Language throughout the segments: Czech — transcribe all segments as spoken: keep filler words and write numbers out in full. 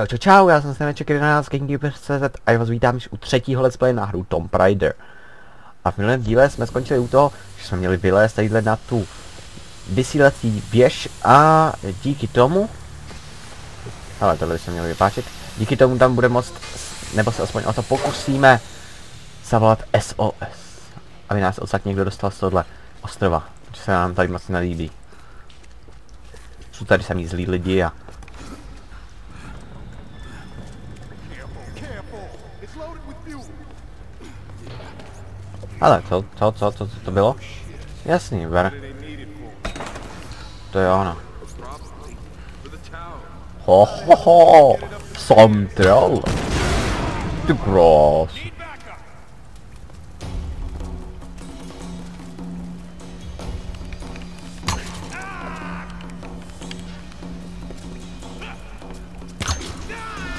Čau, čau, čau, já jsem Sameček jedenáct, Gamekeepers tečka cé zet a já vás vítám již u třetího let's play na hru Tomb Raider. A v minulém díle jsme skončili u toho, že jsme měli vylézt tadyhle na tu vysílací věž a díky tomu... Ale tohle jsme měli vypáčit. Díky tomu tam bude moct, nebo se aspoň o to pokusíme, zavolat S O S. Aby nás odsad někdo dostal z tohle ostrova, že se nám tady moc nelíbí. Jsou tady sami zlí lidi a... Ale co, co, co, co, co to bylo? Jasný, ber. To je ono. Ho, ho, ho. Jsem troll. Ty krás.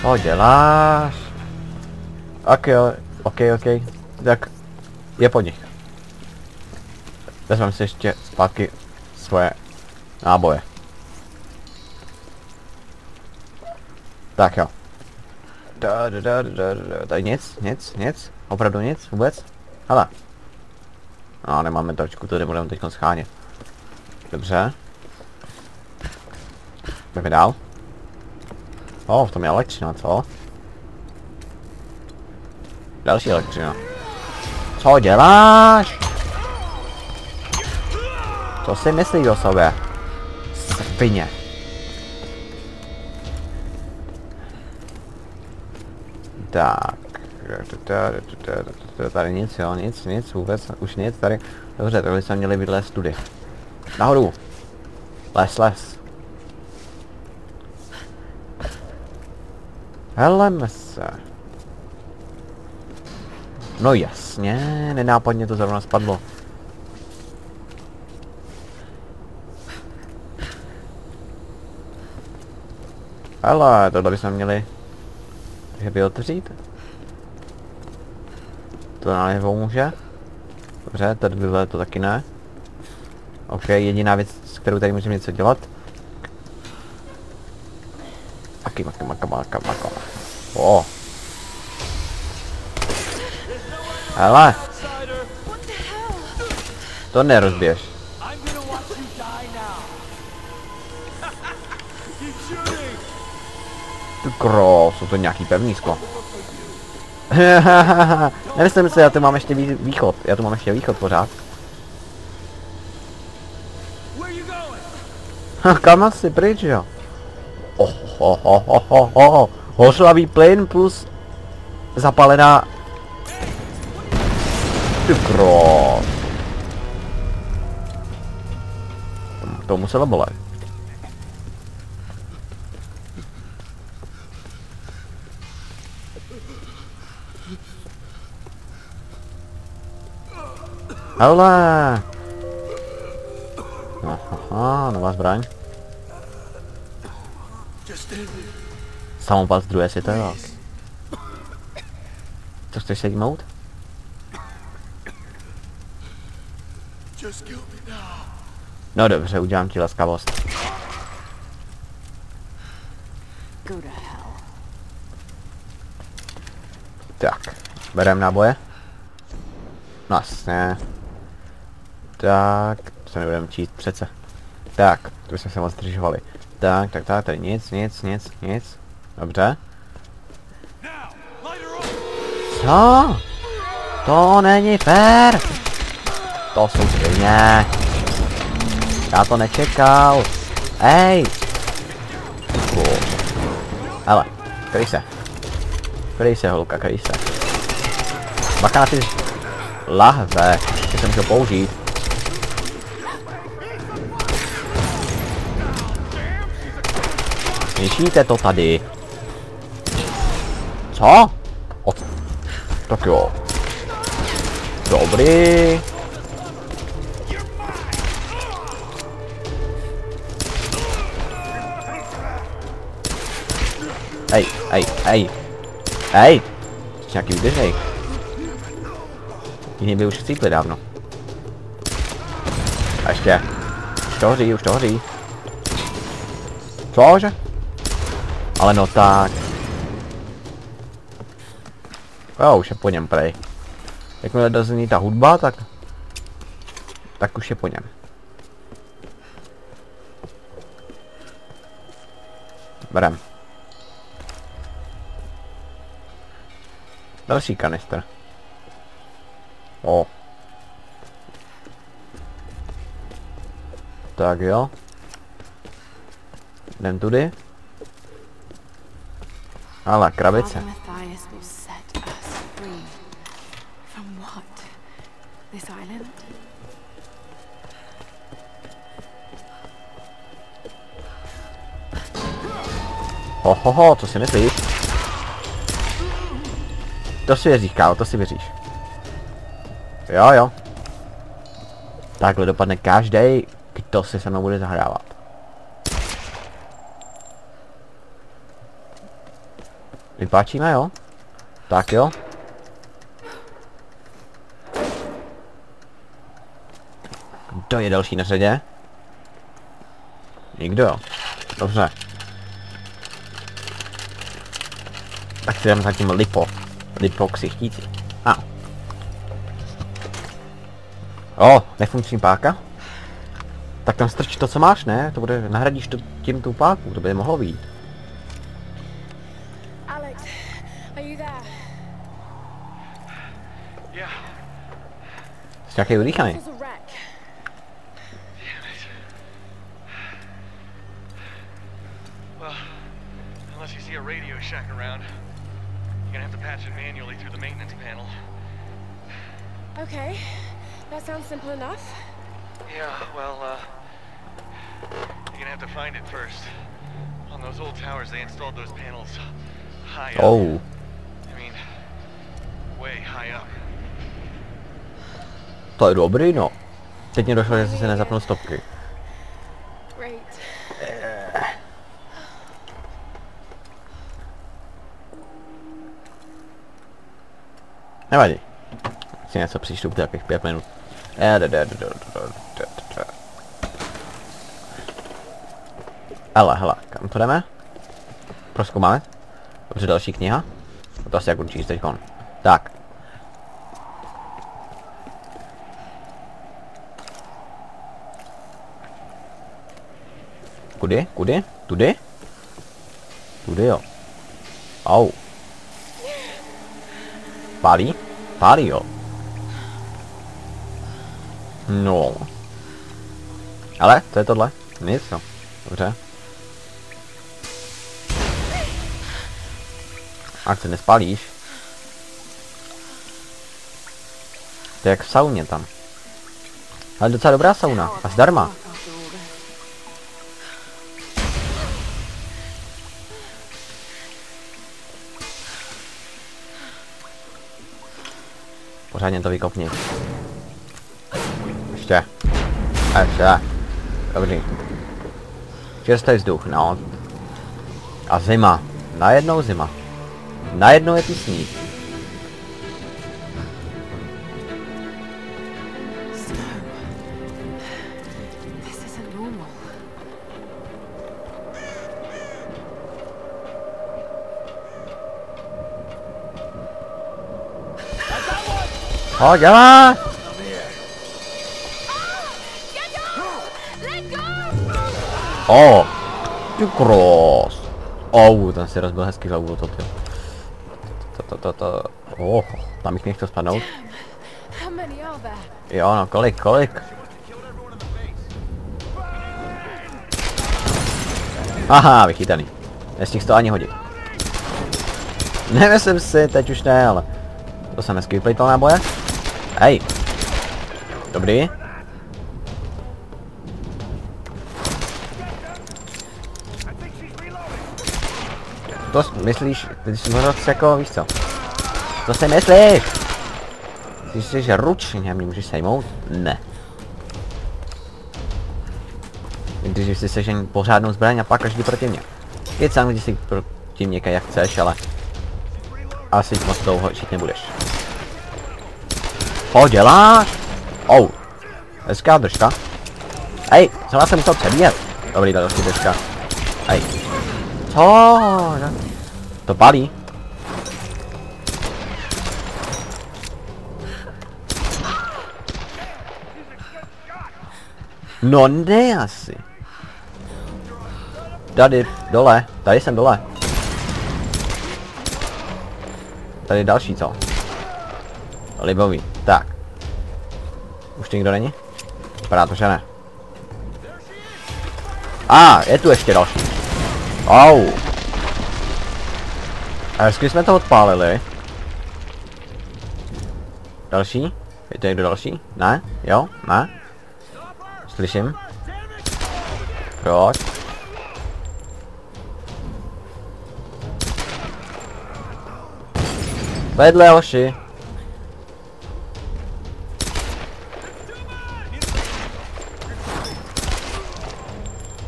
Co děláš? Ok, ok, ok. Tak. Je po nich. Vezmeme si ještě zpátky svoje náboje. Tak jo. Da, da, da, da, da. Tady nic, nic, nic. Opravdu nic, vůbec. Hele. No, nemáme točku, to nebudeme teď schánět. Dobře. Jdeme dál. O, v tom je elektřina, co? Další elektřina. Co děláš? Co si myslíš o sobě? Svině. Tak. Tady nic, jo, nic, nic, vůbec, už nic, tady. Dobře, tohle jsme měli vylézt tudy. Nahoru. Les, les. Heleme se. No jasně, nenápadně to zrovna spadlo. Ale tohle bychom měli... Takže by otevřít. To nám nepomůže. Dobře, tadyhle to taky ne. Ok, jediná věc, s kterou tady můžeme něco dělat. Taky maka maka maka maka. O. Hele! To nerozbiješ. Ty kro, jsou to nějaký pevnísko. Nemyslím si, já tu mám ještě východ. Já tu mám ještě východ pořád. Kam asi pryč, jo? Oh, oh, oh, oh, oh, oh. Hořlavý plyn plus zapalená... Ty krás. To, to muselo bolet. Hele. Aha, nová zbraň. Samopal z druhé světové války. Co chceš sednout? No dobře, udělám ti laskavost. Tak, berem náboje. No jasně. Tak, to nebudeme číst přece. Tak, to bychom se moc zdržovali. Tak, tak, tak, tady nic, nic, nic, nic. Dobře. Co? To není fér! To jsou svině. Já to nečekal. Ej! Hele, kryj se. Kryj se, holka, kryj se. Bacha na ty lahve, že jsem chtěl použít. Slyšíte to tady? Co? O, tak jo. Dobrý. Ej, ej, ej, ej, nějaký vydržej. Jiný by už chcípli dávno. A ještě. Už to hoří, už to hoří. Cože? Ale no tak. Jo, už je po něm prej. Jakmile dozní ta hudba, tak... Tak už je po něm. Berem. Další kanistr. O. Tak jo. Jdem tudy. Ale krabice. Hohoho, co si myslíš? To si věříš, kálo, to si věříš. Jo, jo. Takhle dopadne každý, kdo si se mnou bude zahrávat. Vypáčíme, jo? Tak jo. Kdo je další na řadě? Nikdo, jo. Dobře. Tak si dám zatím lipo. Lipo k sichtící. A. O, nefunkční páka? Tak tam strč to, co máš, ne? To bude, nahradíš to tím tu páku, to by mohlo být. Jsi nějaký udýchaný. Okay, that sounds simple enough. Yeah, well, uh, you're gonna have to find it first. On those old towers, they installed those panels high up. Oh. I mean, way high up. To je dobrý, no. Teď mě došlo, že jsem se nezapnul stopky. Nevadí. Si něco přišlu v takových pět minut. Hele, hele, kam to jdeme? Prozkoumáme. Dobře, další kniha. To asi jak určíš teďkon. Tak. Kudy? Kudy? Tudy? Tudy, jo. Au. Pálí? Pálí, jo. No. Ale, co je tohle? Nic, jo. Dobře. Ať se nespálíš. To je jak v sauně tam. Ale docela dobrá sauna. A zdarma. Pořádně to vykopni. Ještě. Ještě. Dobrý. Čistý vzduch, no. A zima. Najednou zima. Najednou je tu sníh. Oh, dělá! Oh, ty krás. Oh, ten si rozbil hezky za úvod, ty. Oh, tam jich nechtěl spadnout. Jo, no kolik, kolik? Aha, vychytaný. Nestihl to ani hodit. Nemyslím si, teď už ne, ale... To jsem hezky vyplejtal náboje. Hej. Dobrý. To myslíš, když jsi možná jako, víš co? To si myslíš? Myslíš si, že ručně mě můžeš sejmout? Ne. Když jsi sežen pořádnou zbraň a pak každý proti mě. Je sám, když si proti mě jak chceš, ale... Asi moc toho určitě nebudeš. Co děláš? Ou. Oh. Hezká držka. Hej, co jsem musel přebíjet. Dobrý, další držka. Hej. Co? To palí. No ne asi. Tady, dole, tady jsem dole. Tady je další, co? Libový, tak. Už tu nikdo není? Vypadá to, že ne. A, ah, je tu ještě další. Au. A hezky jsme to odpálili. Další? Je to někdo další? Ne? Jo? Ne? Slyším. Proč? Vedle, hoši.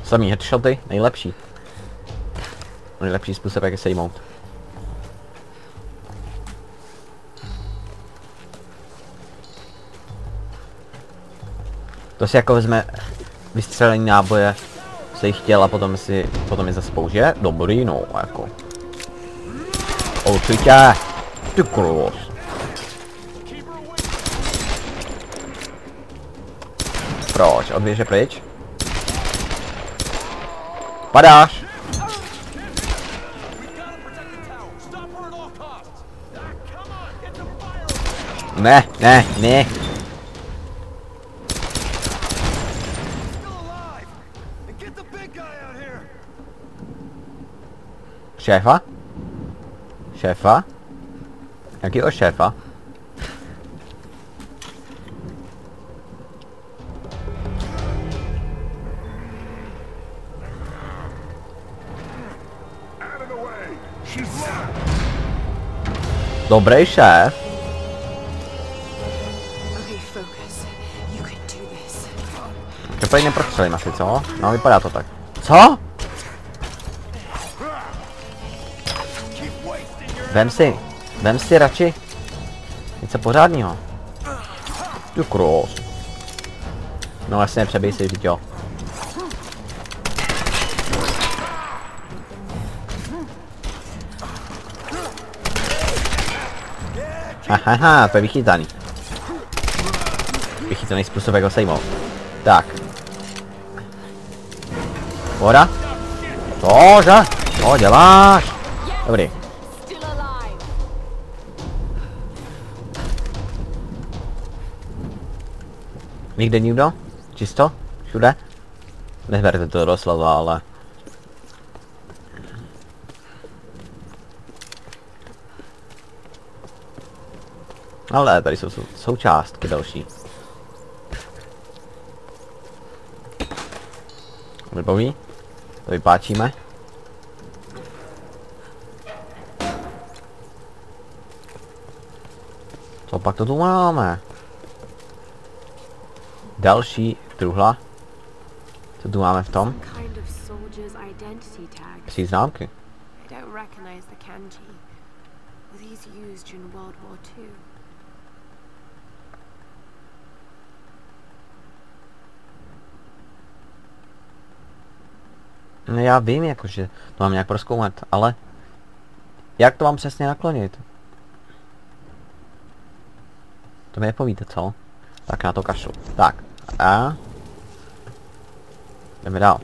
Samý headshoty, nejlepší. Nejlepší způsob, jak je sejmout. To si jako vezme vystřelení náboje, se jich chtěl a potom si, potom je zase použije. Dobrý, no, jako. Určitě. Ty kurvos. Proč? Od věže pryč? Padáš! Ne, ne, ne. Šéfa? Šéfa? Jakýho šéfa? Dobrý šéf. To tady neprostřelím asi, co? No, vypadá to tak. Co? Vem si, vem si radši něco pořádního. Tu kros. No jasně, přebij si, vždyť jo. Haha, to je vychytaný. Vychytaný způsob, jak ho sejmou. Tak. Voda? Cože? Co děláš? Dobrý. Nikde nikdo? Čisto? Všude? Neberte to doslova, ale... Ale tady jsou součástky další. Blbový? To vypáčíme. Co pak to tu máme? Další truhla. Co tu máme v tom? Příznámky. No já vím, jakože to mám nějak prozkoumat, ale jak to mám přesně naklonit? To mi nepovíte, co? Tak na to kašlu. Tak. A... Jdeme dál.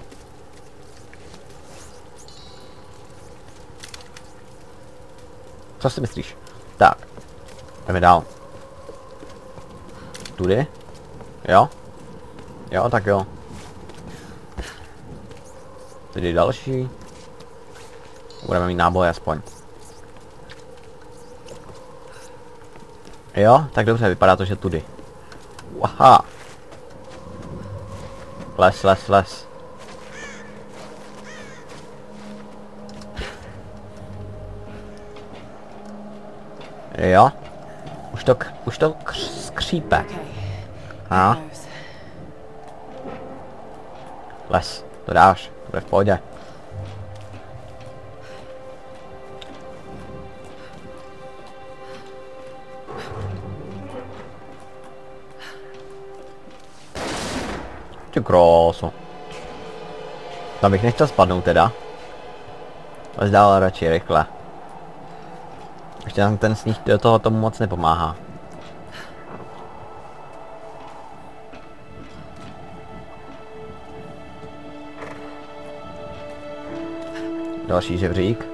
Co si myslíš? Tak. Jdeme dál. Tudy? Jo? Jo, tak jo. Tady další. Budeme mít náboje aspoň. Jo, tak dobře, vypadá to, že tudy. Aha. Les, les, les. Jo. Už to, už to skřípe. A. Les, to dáš. Bude v pohodě. Ty krásu. Tam bych nechtěl spadnout teda. Ale dál radši rychle. Ještě tam ten sníh do toho tomu moc nepomáhá. Další žebřík.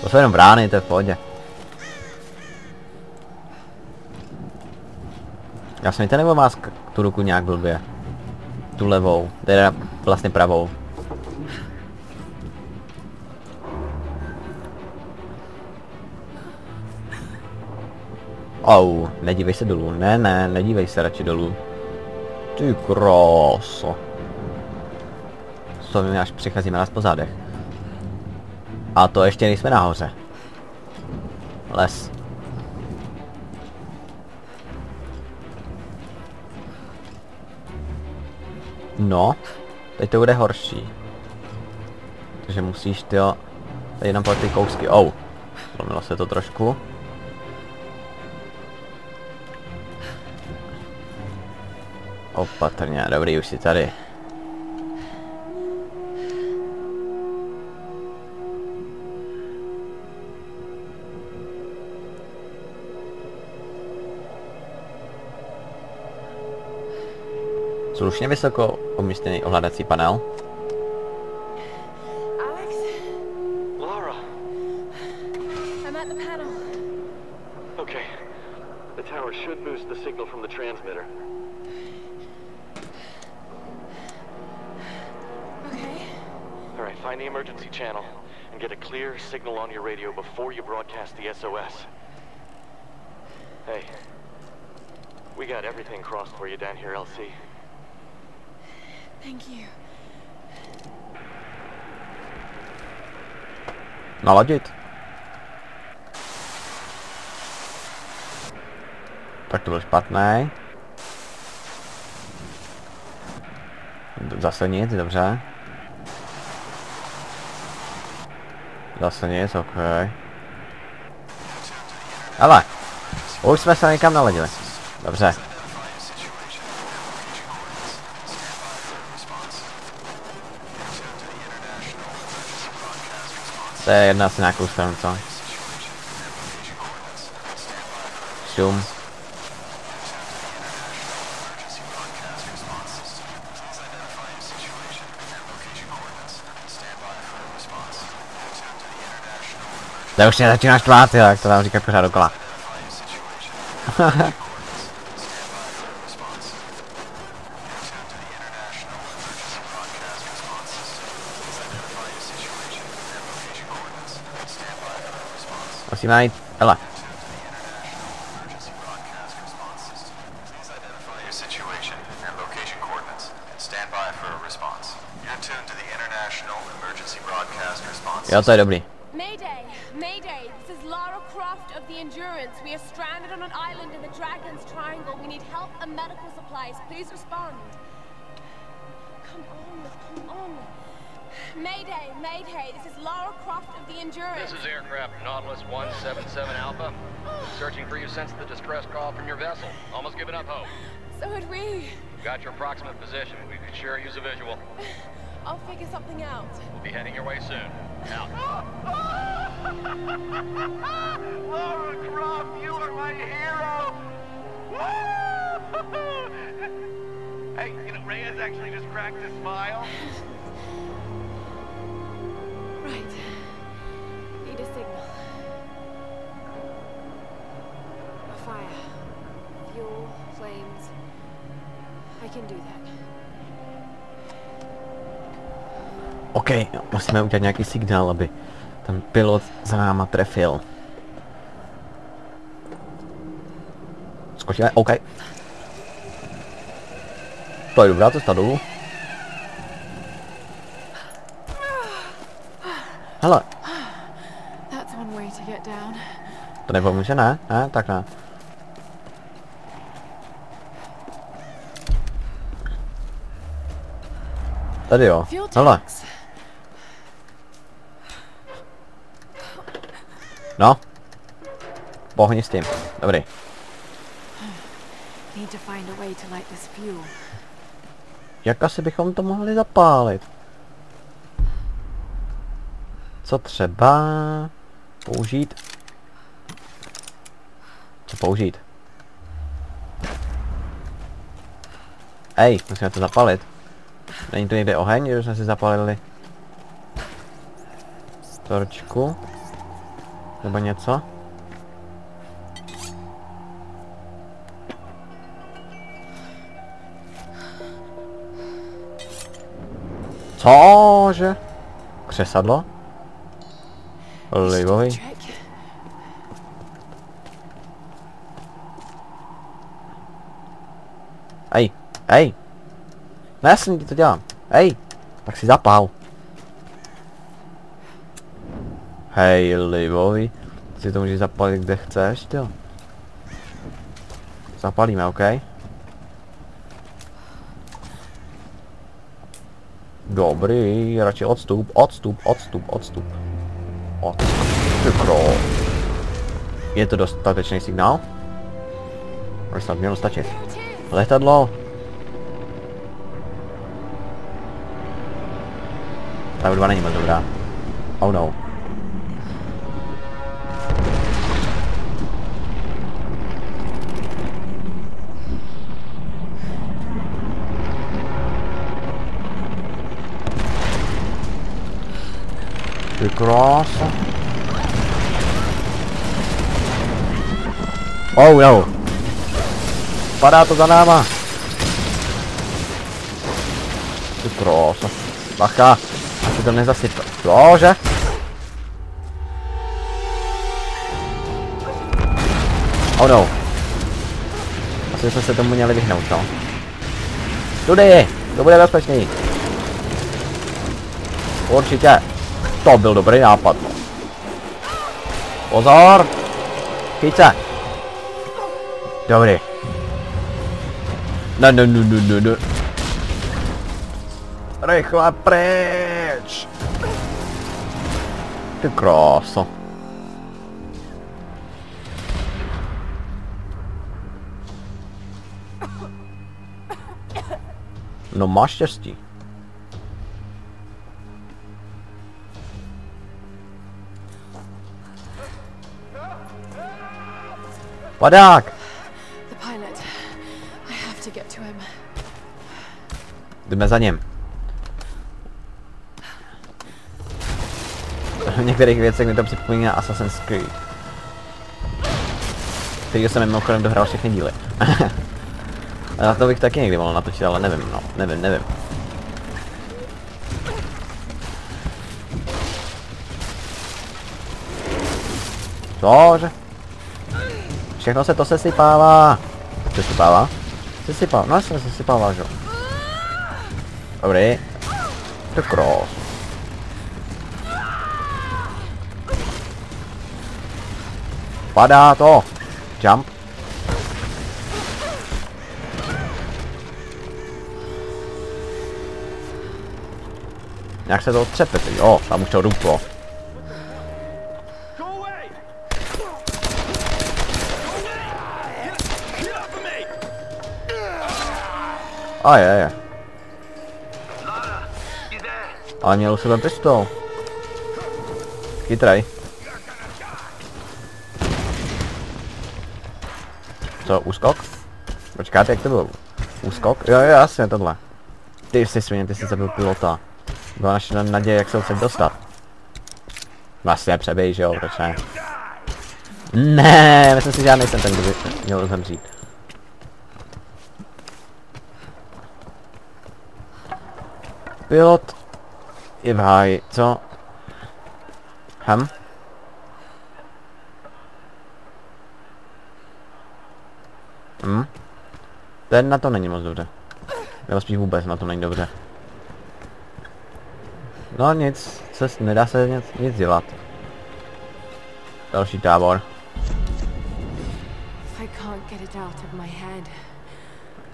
To jsou jenom brány, to je v pohodě. Já smíte, nebo má tu ruku nějak blbě? Tu levou, teda vlastně pravou. Au, nedívej se dolů, ne, ne, nedívej se radši dolů. Ty kráso. Co my až přecházíme nás po zádech. A to ještě nejsme nahoře. Les. No, teď to bude horší. Takže musíš tyjo... Tady jenom po ty kousky, ou. Zlomilo se to trošku. Opatrně, dobrý, už jsi tady. Slušně vysoko umístěný ovládací panel. Alex? Lara. I'm at the panel. Okay. The tower should boost the signal from the transmitter. Okay. All right, find the emergency channel and get a clear signal on your radio before you broadcast the S O S. Hey. We got everything crossed for you down here, L C. Naladit. Tak to bylo špatné. Zase nic, dobře. Zase nic, ok. Ale! Už jsme se někam naladili. Dobře. To je jedna asi nějakou stranu, co? Šum. To už mě začíná štvát, jak to tam říkat pořád dokola. Musíme najít, hele. Jo, to je dobrý. Mayday, Mayday, this is Lara Croft of the Endurance. We are stranded on an island in the Dragon's Triangle. We need help and medical supplies. Please respond. Come on, come on. Mayday, Mayday, this is Lara Croft of the Endurance. This is aircraft Nautilus one seven seven Alpha. Searching for you since the distress call from your vessel. Almost given up hope. So had we. Got your approximate position. We could sure use a visual. I'll figure something out. We'll be heading your way soon. Out. Lara Croft, you are my hero! Woo! Hey, you know, Reyes actually just cracked a smile. OK, musíme udělat nějaký signál, aby ten pilot za náma trefil. Skočíme, OK. To je dobrá cesta dolů. Hele. To nepomůže, ne? Ne? Tak ne. Tady jo, hele. No. Pohni s tím. Dobrý. Jak asi bychom to mohli zapálit? Co třeba... použít? Co použít? Ej, musíme to zapalit. Není tu někde oheň, že jsme si zapalili torčku nebo něco. Cože? Křesadlo? Liboj. Ej, ej. Ne, já jsem ti to dělám. Ej, tak si zapál. Hej, liboj. Ty si to můžeš zapalit, kde chceš, jo. Zapalíme, OK? Dobrý, radši odstup, odstup, odstup, odstup. Odstup. Je to dostatečný signál? Už snad mělo stačit. Letadlo. Ta dva není moc dobrá. Oh no. Cross. Oh no. Padá to za náma. Cross. Bacha. A se to nezasype. Cože? Oh no. Asi jsme se tomu měli vyhnout, no. Tudy je. To bude bezpečný. Určitě. To byl dobrý nápad, no. Pozor! Chyť se! Dobrý. Ne, ne, ne, ne, ne, ne. Rychle pryč! Ty kráso. No máš štěstí. Padák! Jdeme za ním. V některých věcech mi to připomíná Assassin's Creed. Který jsem mimochodem dohrál všechny díly. A to bych taky někdy mohl natočit, ale nevím, no. Nevím, nevím. Cože? Všechno se to sesypává. Sesypává? Sesypává. No se sesypává, že? Dobrý. To cross. Padá to. Jump. Jak se to otřepe, ty? Jo, tam už to duplo. A je, je. Ale měl u sebe pistol. Chytraj. Co, úskok? Počkáte, jak to bylo? Úskok? Jo, jo, jasně, tohle. Ty jsi svině, ty jsi zabil pilota. Byla naše naděje, jak se ho chce dostat. Vlastně přebej, že jo, proč ne? Ne, myslím si, že já nejsem ten, kdo by měl zemřít. Pilot je v háji, co? Ham? Hm? Ten na to není moc dobře. Nebo spíš vůbec na to není dobře. No nic, se, nedá se nic, nic dělat. Další tábor.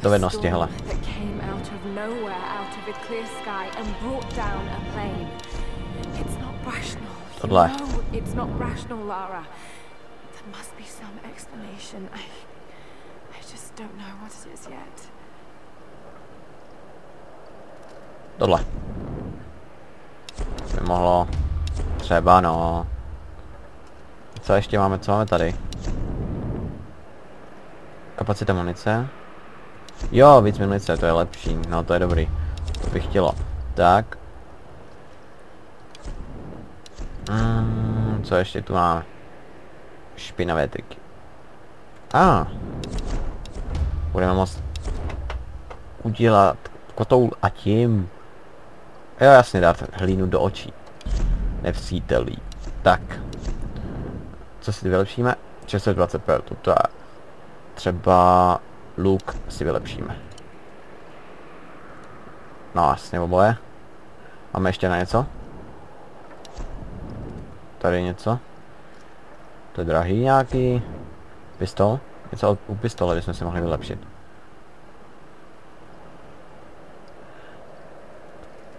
Dovednosti, hele. Tohle. Tohle. By mohlo... Třeba, no. Co ještě máme? Co máme tady? Kapacita munice. Jo, víc munice, to je lepší, no to je dobrý. bych chtěla. Tak. Mm, co ještě tu máme? Špinavé triky. A. Ah. Budeme moct udělat kotoul a tím. Jo, jasně, dát hlínu do očí. Nepřítelí. Tak. Co si vylepšíme? šest set dvacet peltů, to je. Třeba luk si vylepšíme. No jasně, oboje. Máme ještě na něco? Tady něco. To je drahý nějaký. Pistol? Něco od, u pistole bychom si mohli vylepšit.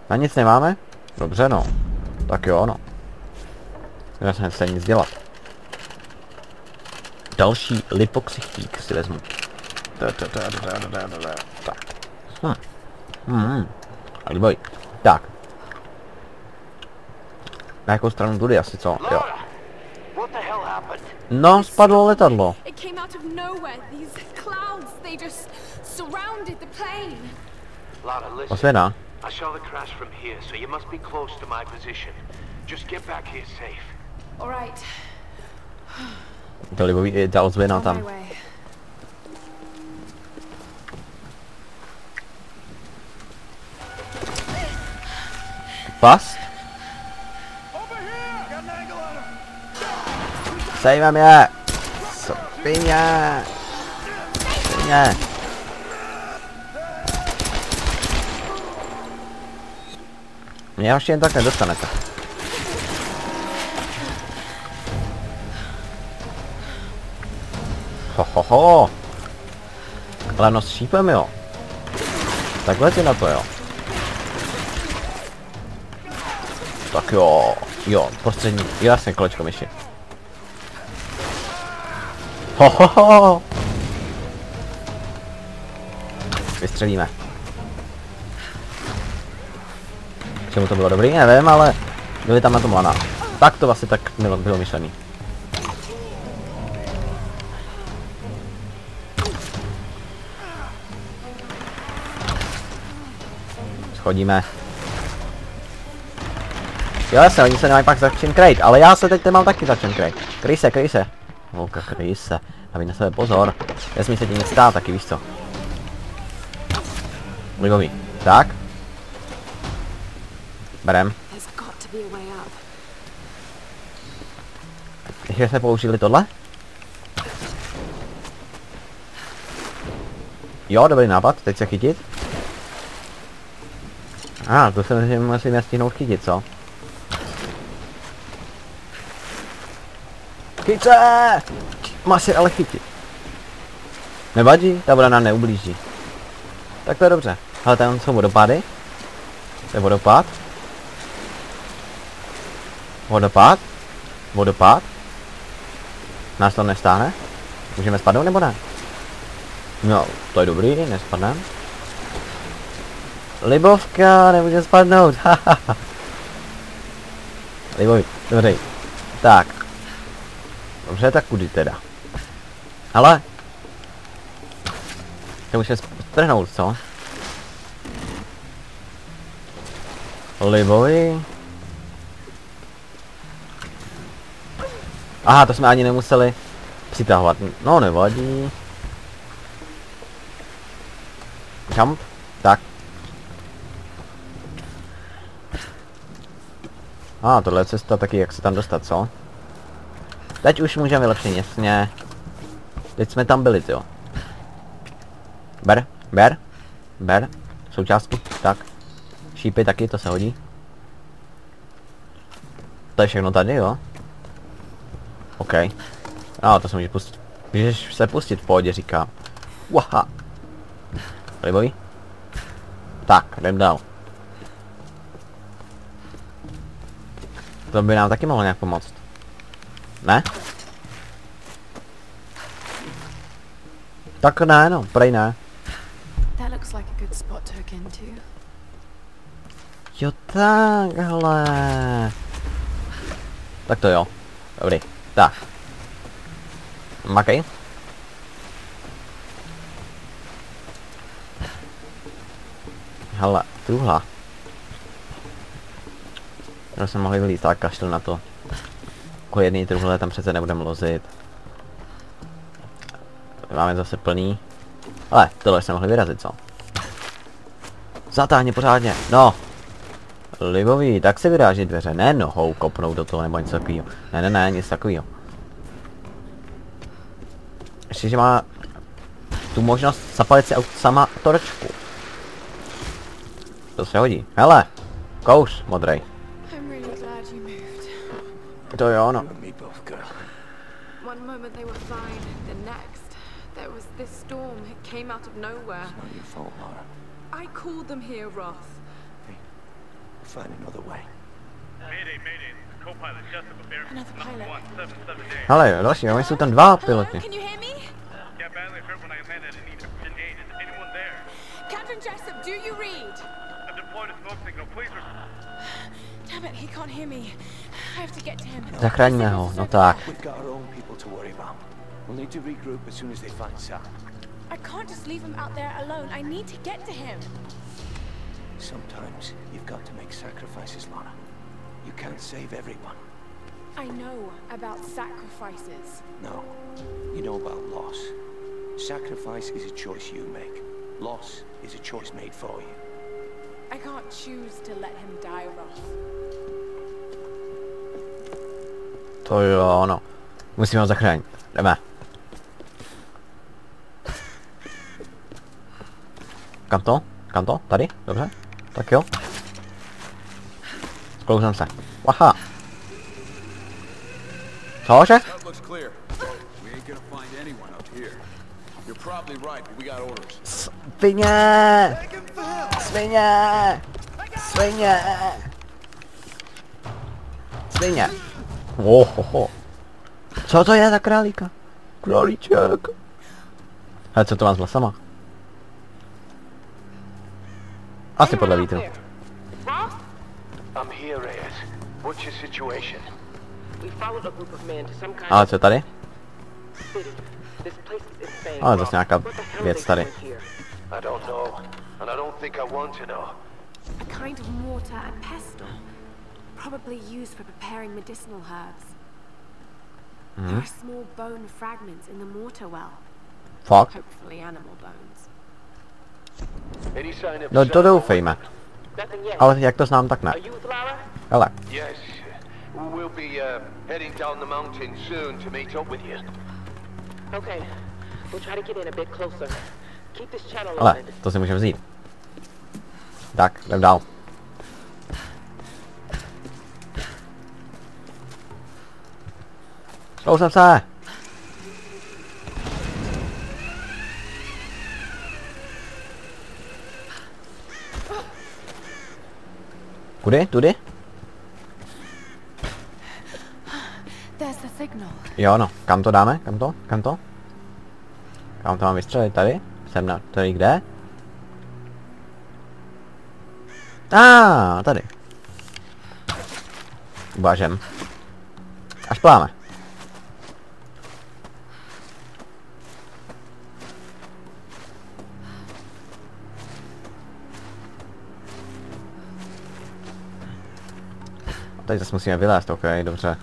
Na nic nemáme? Dobře, no. Tak jo, no. Nesmíme se nic dělat. Další lipoksichtík si vezmu. Tak. Hm. Hmm. Aliboj. Tak. Na jakou stranu tudy asi, co? Jo. No, spadlo letadlo. Osvěna. I saw the crash from here, so you must be close to my position. Just get back here safe. All right. Dali by dal zvěna tam. Pas? Sejme mě! Spině! Spině! Mě ještě jen tak nedostanete. Hohoho! Ale no s šípem, jo. Takhle ty na to, jo. Tak jo. Jo, prostřední. Jasně, kolečko myši. Hohoho! Vystřelíme. Čemu to bylo dobrý, nevím, ale byli tam na tom lana. Tak to asi tak bylo, bylo myšlený. Schodíme. Jo jasně, oni se nemají pak začin krejt, ale já se teď nemám taky začin krejt. Kryj se, kryj se. Volka, kryj se. Aby na sebe pozor. Nesmí se tím nic stát taky, víš co. Libový. Tak. Berem. Ještě jsme použili tohle? Jo, dobrý nápad, teď se chytit. A, ah, to se musím nestihnout chytit, co? Chyt se! Má si ale chytit. Nevadí, ta voda nám neublíží. Tak to je dobře. Hele, tam jsou vodopády. To je vodopád. Vodopád? Vodopád? Nás to nestáhne? Můžeme spadnout nebo ne? No, to je dobrý, nespadneme. Libovka, nemůže spadnout, hahaha. Libový, dobře. Tak. Dobře, tak kudy teda? Ale. To můžeme strhnout, co? Libový. Aha, to jsme ani nemuseli přitahovat. No, nevadí. Jump. Tak. A, ah, tohle je cesta taky, jak se tam dostat, co? Teď už můžeme vylepšit, jasně. Teď jsme tam byli, jo. Ber, ber, ber. Součástku, tak. Šípy taky, to se hodí. To je všechno tady, jo. OK. No, to se může pustit. Můžeš se pustit v pohodě, říká. Waha. Libový? Tak, jdem dál. To by nám taky mohlo nějak pomoct. Ne? Tak ne, no, prej ne. Jo, takhle. Tak to jo. Dobrý. Tak. Makej. Hele, truhla. No jsme mohli vylít, tak kašlu na to. O jedný truhle tam přece nebudeme lozit. Máme zase plný. Ale tohle jsme mohli vyrazit, co? Zatáhni pořádně, no! Libový, tak si vyráží dveře, ne nohou kopnou do toho nebo něco takového. Ne, ne, ne, nic takového. Ještě, že má tu možnost zapalit si sama torčku. To se hodí. Hele, kous modrej. To je ono. I called them here, Roth. Hey, find another way. Mayday, mayday. The co-pilot Jessup appears. Another one, seven, seven days. Hello, Rossi. Why are there two pilots? Can you hear me? Yeah, badly hurt when I landed in Egypt. Is anyone there? Captain Jessup, do you read? I've deployed a smoke signal. Please. Damn it, he can't hear me. I have to get to him. Zachraňme ho. No tak. We've got our own people to worry about. We'll need to regroup as soon as they find Sam. I can't just leave him out there alone. I need to get to him. Sometimes you've got to make sacrifices, Lara. You can't save everyone. I know about sacrifices. No, you know about loss. Sacrifice is a choice you make. Loss is a choice made for you. I can't choose to let him die, Ross. To jo, no. Musíme ho zachránit. Jdeme. Kam to? Kam to? Tady? Dobře? Tak jo. Sklouzám se. Aha. Cože? Svině! Svině! Svině! Svině! Ohoho. Co to je za králíka? Králíček. Hele, co to mám s vlasama? Asi podle vítru. Ale co je tady? Ale zase nějaká věc tady. Hmm. Fuck. No to doufejme. Ale jak to znám, tak ne. Hele. Ale to si můžeme vzít. Tak, jdem dál. Zkouším se! Kudy? Tudy? Jo no, kam to dáme? Kam to? Kam to? Kam to mám vystřelit? Tady? Jsem na... tady kde? Aaa, ah, tady. Ubažem. A špláme. Tady zase musíme vylézt, ok, dobře.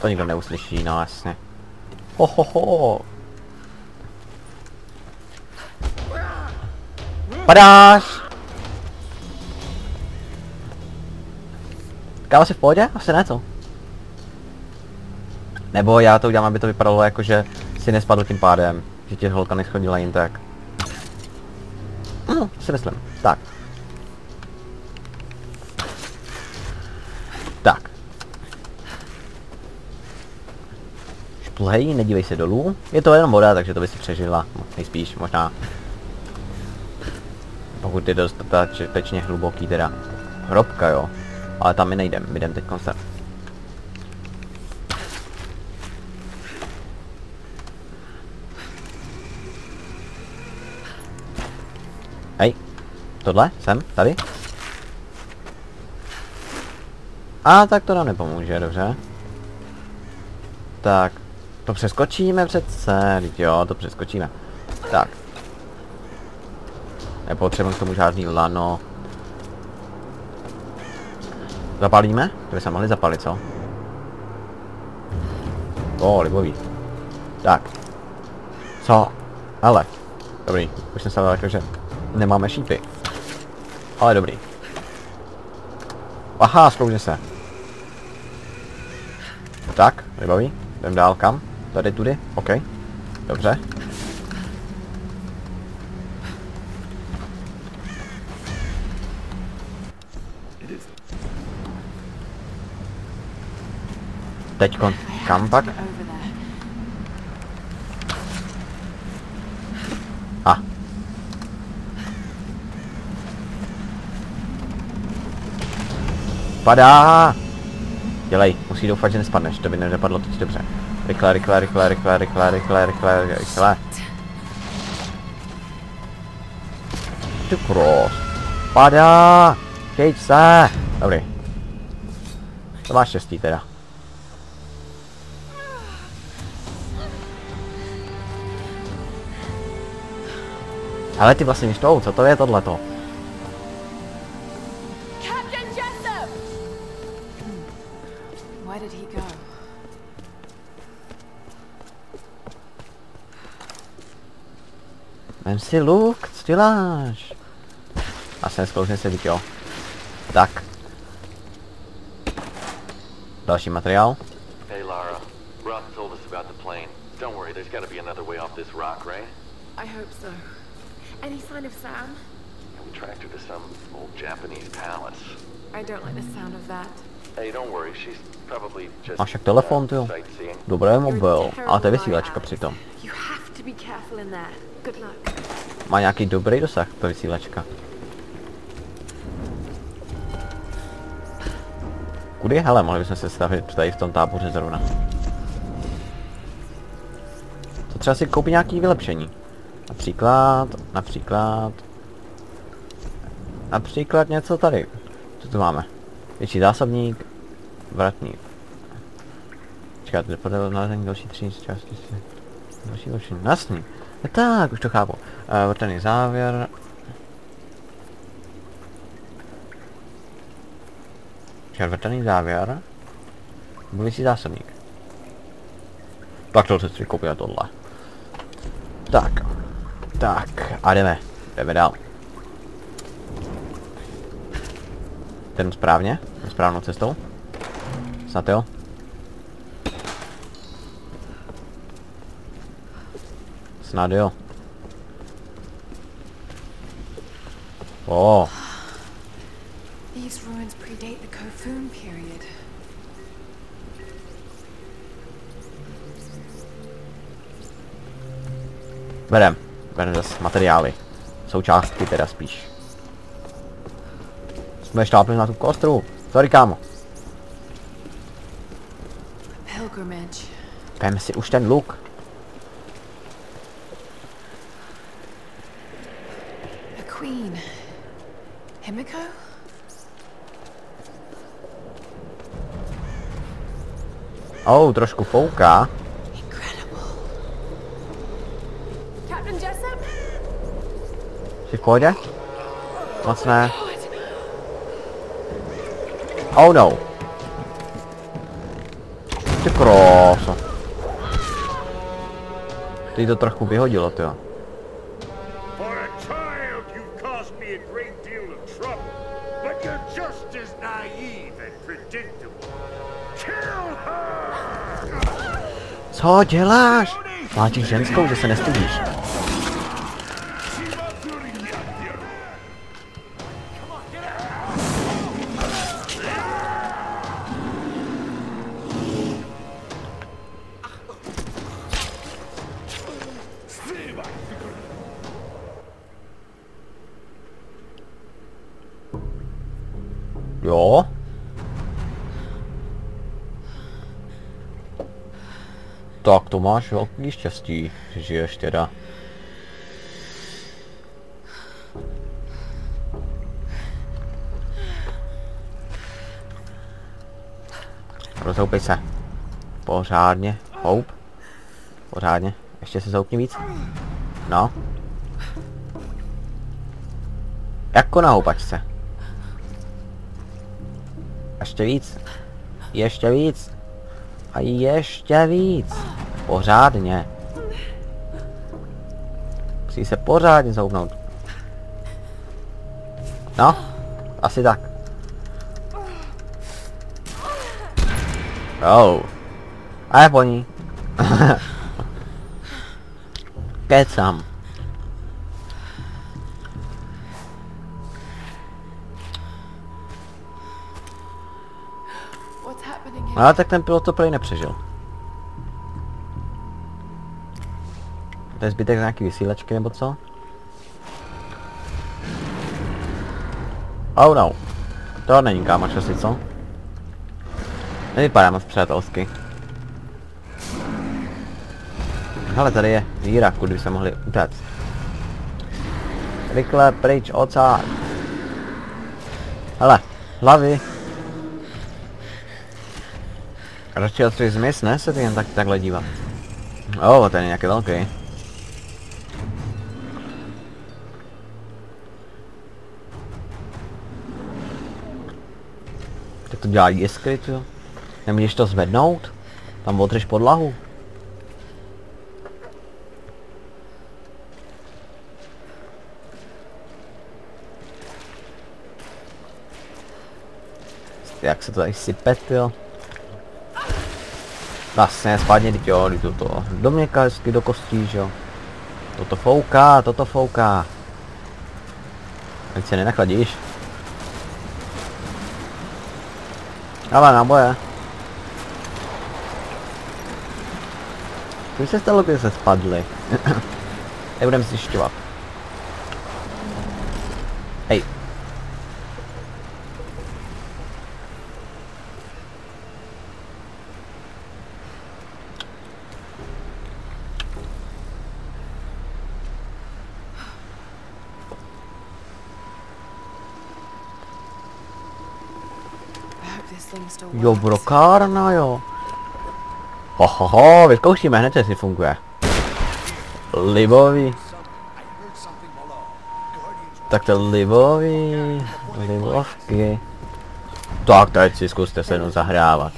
To nikdo neuslyší, no jasně. Ho, ho, ho. Padáš! Kámo, jsi v pohodě? Asi ne, co? Nebo já to udělám, aby to vypadalo jako, že si nespadl tím pádem. Že tě holka neschodila jim tak. No, si myslím. Tak. Tak. Šplhej, nedívej se dolů. Je to jenom voda, takže to by si přežila. Nejspíš, možná. Pokud je dostatečně hluboký teda. Hrobka, jo. Ale tam my nejdem, my jdem teď koncert. Hej, tohle, sem, tady. A tak to nám nepomůže, dobře. Tak, to přeskočíme přece, jo, to přeskočíme. Tak. Nepotřebujeme k tomu žádný lano. Zapalíme? To by se mohli zapalit, co? O, libový. Tak. Co? Ale. Dobrý, už jsem se řekl, že nemáme šípy. Ale dobrý. Aha, sklouže se. Tak, libový. Jdem dál, kam? Tady, tudy? OK. Dobře. Teďkon, kam pak? A. Padá! Dělej, musí doufat, že nespadneš, to by nedopadlo teď dobře. Rychle, rychle, rychle, rychle, rychle, rychle, rychle, rychle. Ty krás. Padá! Chyť se! Dobrý. To máš štěstí teda. Ale ty vlastně štou, co to je tohleto? Captain Jessup! Why did he go? Vem si luk, styláš. A se nesklouzně se víc, jo. Tak. Další materiál. Hey Lara, Roth told us about the plane. Don't worry, there's got to be another way off this rock, right? I hope so. Any sign of Sam? Yeah, we tracked her to some old Japanese palace. I don't like the sound of that. Hey, don't worry, she's probably just. Máš jak telefon, ty jo. Dobré mobil. Ale to je vysílačka přitom. You have to be careful in there. Good luck. Má nějaký dobrý dosah, to vysílačka. Kudy? Hele, mohli bychom se stavit tady v tom táboře zrovna. To třeba si koupit nějaký vylepšení. Například, například, například něco tady. Co tu máme? Větší zásobník, vratník. Čekáte, podle nalezení další tři části. Další další. Jasný. Tak, už to chápu. E, vrtený závěr. Čekáte, vrtený závěr. Budoucí zásobník. Tak to se tři koupí na tohle. Tak. Tak, a jdeme. Jdeme dál. Jdeme správně? Správnou cestou? Snad jo? Snad jo. Oh. These ruins predate the Kofun period. Berem. Bereme zase materiály. Součástky teda spíš. Jsme štápli na tu kostru. Sorry, kámo. Vem si už ten luk. Oh, trošku fouká. Jsi v pohodě? Moc ne. Oh no. Ty kráso. Ty to trochu vyhodilo, tyjo. Co děláš? Mlátíš ženskou, že se nestydíš. Jo. Tak to máš velký štěstí, že žiješ teda. Rozhoupej se. Pořádně. Houp. Pořádně. Ještě se zoupni víc. No. Jako na houpačce. Ještě víc. Ještě víc. A ještě víc. Pořádně. Musí se pořádně zoupnout. No. Asi tak. Oh. A je po ní. Kecám. Ale tak ten pilot to prej nepřežil. To je zbytek nějaký vysílačky nebo co? Oh no. To není kámoč asi, co? Nevypadá moc přátelsky. Hele, tady je díra, kudy by se mohli utéct. Rychle pryč odsát. Hele, hlavy. Radši od těch změs, ne? Se ty jen tak, takhle dívat. O, oh, ten je nějaký velký. Tak to dělá jeskry, tu. Nemůžeš to zvednout? Tam otřeš podlahu. Jak se to tady sype, jo? Vlastně, spadně, teď jo, teď toto. Do měka, hezky do kostí, že jo? Toto fouká, toto fouká. Teď se nenachladíš. Ale náboje. Co se stalo, když se spadli? Nebudeme zjišťovat. Hej. Jo, brokárna, jo. Hohoho, vyzkoušíme hned, jestli funguje. Libový. Tak to libový. Libovky. Tak teď si zkuste se jenom zahrávat.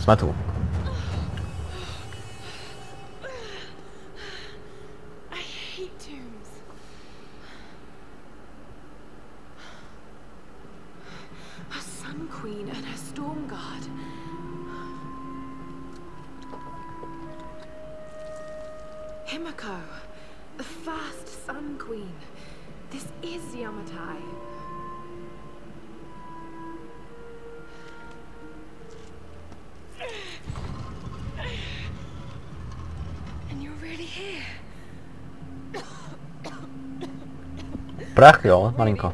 Jsme tu. Prach, jo, malinko.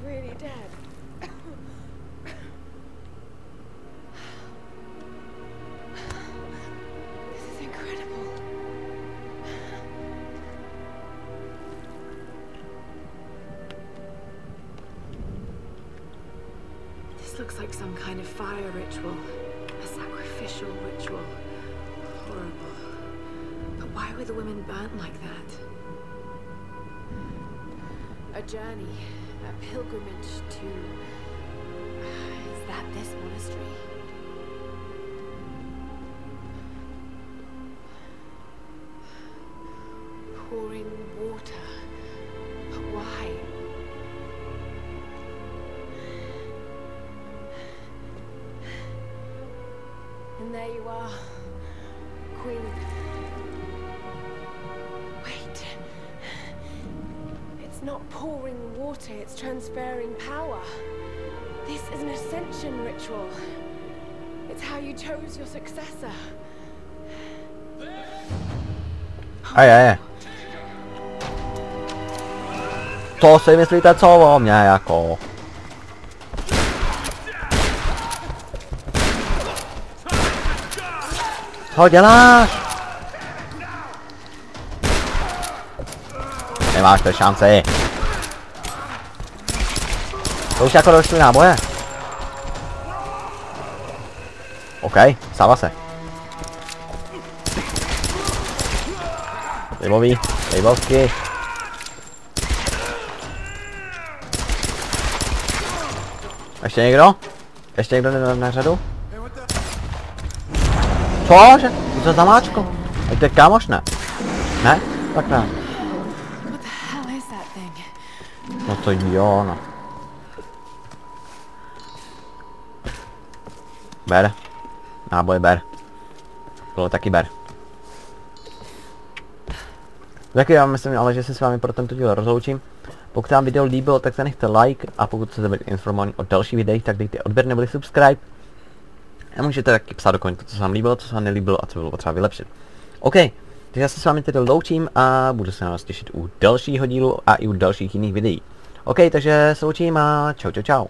A je. To si myslíte, co o mě jako? Co děláš? Nemáš to šance. To už jako došli náboje. OK, stává se. Libový, libovky. Ještě někdo? Ještě někdo na, na řadu? Cože? Co to za máčko? To je kámoš, ne? Ne? Tak ne. No to jo, no. Ber. Náboj ber. Bylo taky ber. Taky já myslím, ale že se s vámi pro tento díl rozloučím. Pokud vám video líbilo, tak se nechte like a pokud chcete být informovaní o dalších videích, tak dejte odběr nebo subscribe. A můžete taky psát do komentářů, co se vám líbilo, co se vám nelíbilo a co bylo potřeba vylepšit. OK, takže já se s vámi tedy loučím a budu se na vás těšit u dalšího dílu a i u dalších jiných videí. OK, takže se loučím a čau čau čau.